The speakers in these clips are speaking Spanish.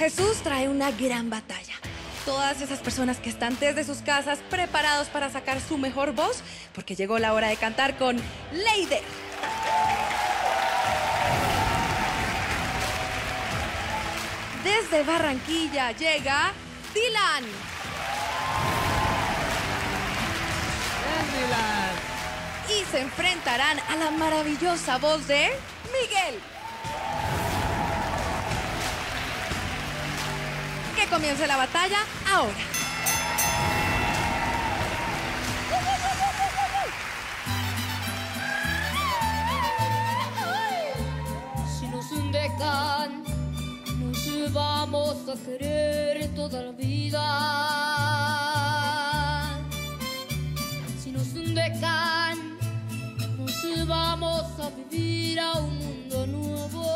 Jesús trae una gran batalla. Todas esas personas que están desde sus casas preparados para sacar su mejor voz, porque llegó la hora de cantar con Leyder. Desde Barranquilla llega Dylan. Y se enfrentarán a la maravillosa voz de Miguel. Que comience la batalla ahora. Si nos dejan, nos vamos a querer toda la vida. Si nos dejan, nos vamos a vivir a un mundo nuevo.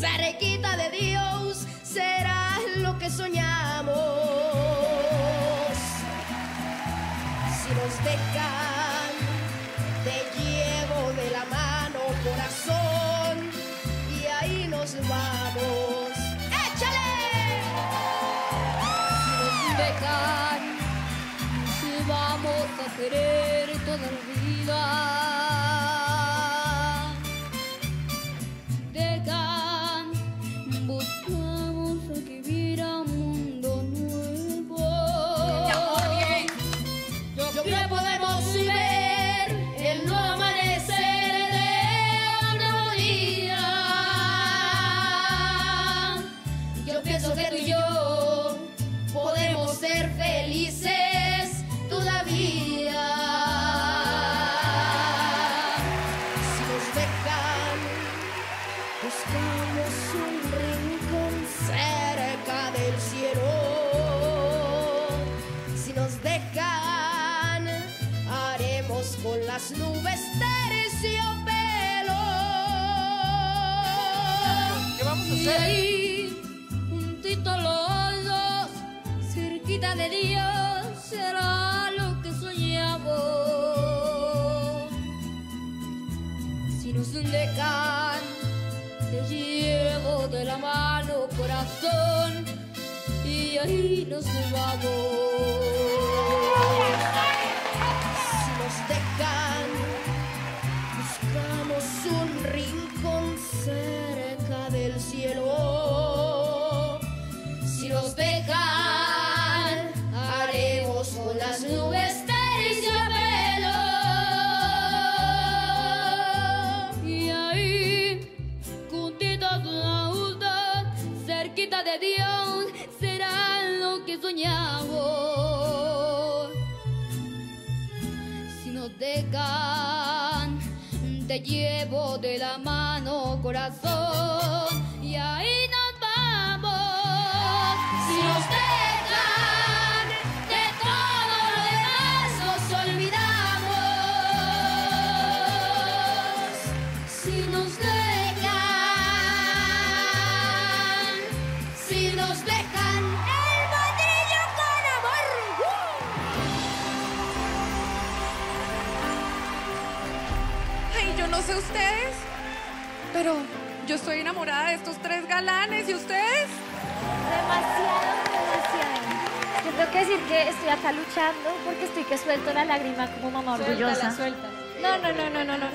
Cerquita de Dios será lo que soñamos. Si nos dejan, te llevo de la mano, corazón, y ahí nos vamos. ¡Échale! Si nos dejan, nos vamos a querer toda la vida. Buscamos un rincón cerca del cielo. Si nos dejan, haremos con las nubes terciopelo. ¿Qué vamos a hacer? Y ahí, juntito los dos, cerquita de Dios, será lo que soñamos. Si nos dejan, te llevo de la mano, corazón, y ahí nos vamos. Si nos dejan, buscamos un rincón cerca del cielo. Si nos dejan, haremos con las nubes de Dios, será lo que soñamos. Si nos dejan, te llevo de la mano, corazón, y ahí nos vamos. Si nos dejan, de todo lo demás nos olvidamos. Si nos dejan, no sé ustedes, pero yo estoy enamorada de estos tres galanes. ¿Y ustedes? Demasiado. Yo tengo que decir que estoy acá luchando porque estoy que suelto la lágrima como mamá orgullosa. Suéltala.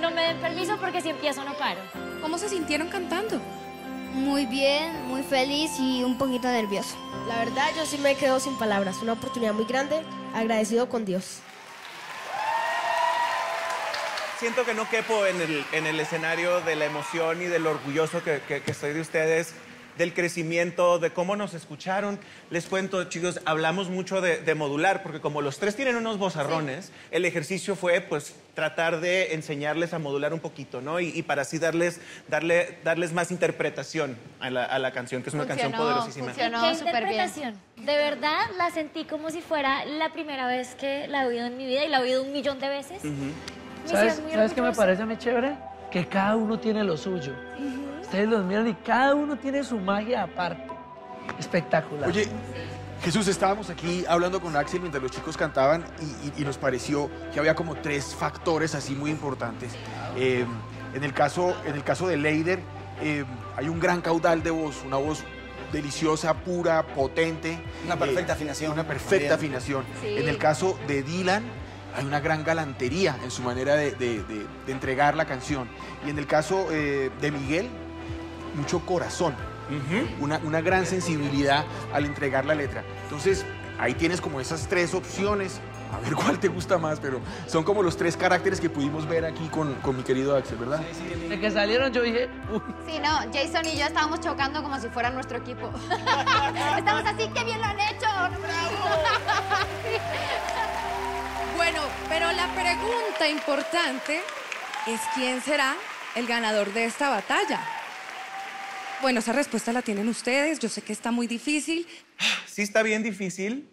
No me den permiso porque si empiezo no paro. ¿Cómo se sintieron cantando? Muy bien, muy feliz y un poquito nervioso. La verdad, yo sí me quedo sin palabras. Una oportunidad muy grande, agradecido con Dios. Siento que no quepo en el escenario de la emoción y del orgulloso que estoy de ustedes. del crecimiento, de cómo nos escucharon. Les cuento, chicos, hablamos mucho de modular, porque como los tres tienen unos vozarrones, sí, el ejercicio fue, pues, tratar de enseñarles a modular un poquito, ¿no? Y para así darles más interpretación a la canción, que es una canción poderosísima. Funcionó súper bien. De verdad, la sentí como si fuera la primera vez que la he oído en mi vida, y la he oído 1.000.000 de veces. ¿Sabes qué me parece a mí chévere? Que cada uno tiene lo suyo. Ustedes los miran y cada uno tiene su magia aparte. Espectacular. Oye, Jesús, estábamos aquí hablando con Axel mientras los chicos cantaban y nos pareció que había como 3 factores así muy importantes. En el caso de Leyder, hay un gran caudal de voz, una voz deliciosa, pura, potente. Una perfecta afinación. Una perfecta afinación. Sí. En el caso de Dylan, hay una gran galantería en su manera de entregar la canción. Y en el caso de Miguel, mucho corazón. Una gran sensibilidad al entregar la letra. Entonces, ahí tienes como esas 3 opciones. A ver cuál te gusta más, pero son como los 3 caracteres que pudimos ver aquí con mi querido Axel, ¿verdad? Sí. De que salieron yo dije... Uy. Sí, no, Jason y yo estábamos chocando como si fuera nuestro equipo. Estamos así, ¡qué bien lo han hecho! ¡Bravo! Bueno, pero la pregunta importante es quién será el ganador de esta batalla. Bueno, esa respuesta la tienen ustedes. Yo sé que está muy difícil. Sí, está bien difícil.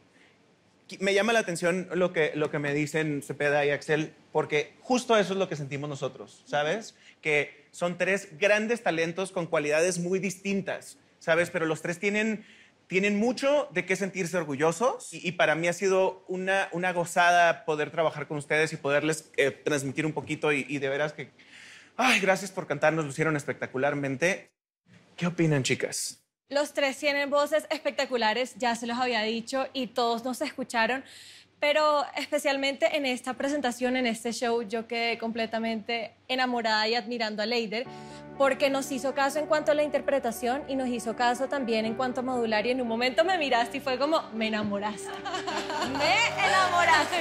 Me llama la atención lo que me dicen Cepeda y Axel, porque justo eso es lo que sentimos nosotros, ¿sabes? Que son 3 grandes talentos con cualidades muy distintas, ¿sabes? Pero los 3 tienen mucho de qué sentirse orgullosos, y para mí ha sido una gozada poder trabajar con ustedes y poderles transmitir un poquito, y de veras que... Ay, gracias por cantarnos, lo hicieron espectacularmente. ¿Qué opinan, chicas? Los 3 tienen voces espectaculares, ya se los había dicho, y todos nos escucharon, pero especialmente en esta presentación, en este show, yo quedé completamente enamorada y admirando a Leyder, porque nos hizo caso en cuanto a la interpretación y nos hizo caso también en cuanto a modular, y en un momento me miraste y fue como, me enamoraste. Me enamoraste.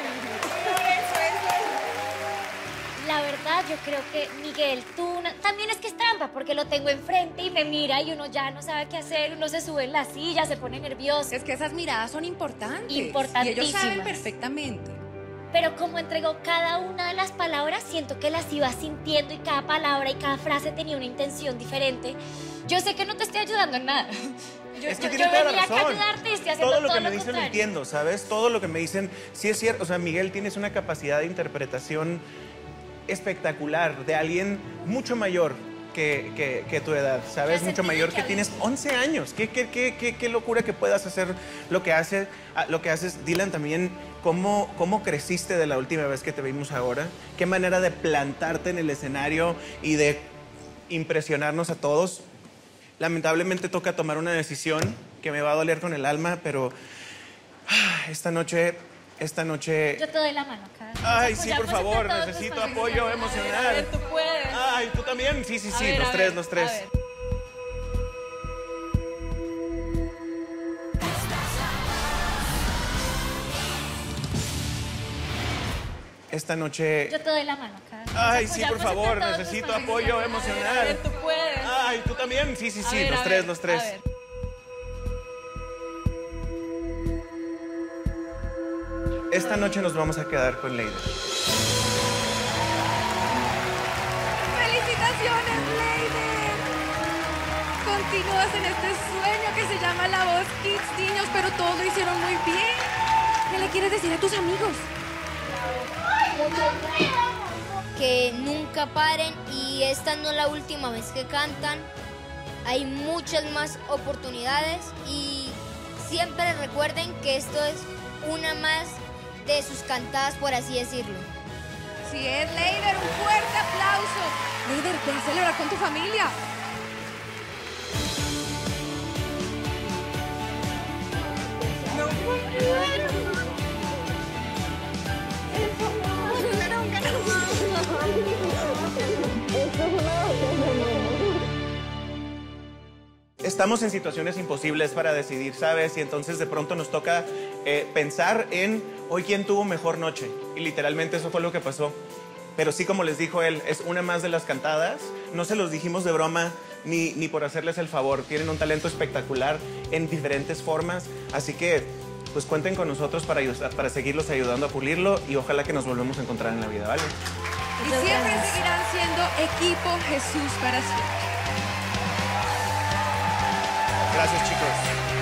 La verdad, yo creo que Miguel, también es que es trampa, porque lo tengo enfrente y me mira y uno ya no sabe qué hacer, uno se sube en la silla, se pone nervioso. Es que esas miradas son importantes. Importantísimas. Y ellos saben perfectamente. Pero como entregó cada una de las palabras, siento que las iba sintiendo, y cada palabra y cada frase tenía una intención diferente. Yo sé que no te estoy ayudando en nada. Es que tiene toda la razón. Yo venía a ayudarte y estoy haciendo todo lo que me dicen lo entiendo, ¿sabes? Todo lo que me dicen, sí es cierto. O sea, Miguel, tienes una capacidad de interpretación espectacular, de alguien mucho mayor que tu edad, ¿sabes? Mucho mayor, que tienes 11 años. Qué locura que puedas hacer lo que haces. Dylan, también, ¿cómo creciste de la última vez que te vimos ahora? Qué manera de plantarte en el escenario y de impresionarnos a todos. Lamentablemente toca tomar una decisión que me va a doler con el alma, pero esta noche... Yo te doy la mano, cara. Ay, sí, por favor, necesito apoyo emocional. A ver, tú puedes. Ay, tú también. Sí, los tres. Esta noche... Yo te doy la mano, cara. Ay, sí, por favor, necesito apoyo emocional. A ver, tú puedes. Ay, tú también. Sí, los tres. Esta noche nos vamos a quedar con Leyder. ¡Felicitaciones, Leyder! Continúas en este sueño que se llama La Voz Kids, niños, pero todos lo hicieron muy bien. ¿Qué le quieres decir a tus amigos? Que nunca paren, y esta no es la última vez que cantan. Hay muchas más oportunidades, y siempre recuerden que esto es una más de sus cantadas, por así decirlo. Sí es, Leyder, un fuerte aplauso. Leyder, ven a celebrar con tu familia. No, estamos en situaciones imposibles para decidir, ¿sabes? Y entonces de pronto nos toca pensar en hoy quién tuvo mejor noche. Y literalmente eso fue lo que pasó. Pero sí, como les dijo él, es una más de las cantadas. No se los dijimos de broma, ni por hacerles el favor. Tienen un talento espectacular en diferentes formas, así que pues cuenten con nosotros para seguirlos ayudando a pulirlo y ojalá que nos volvamos a encontrar en la vida, ¿vale? Y siempre seguirán siendo equipo Jesús para siempre. Gracias, chicos.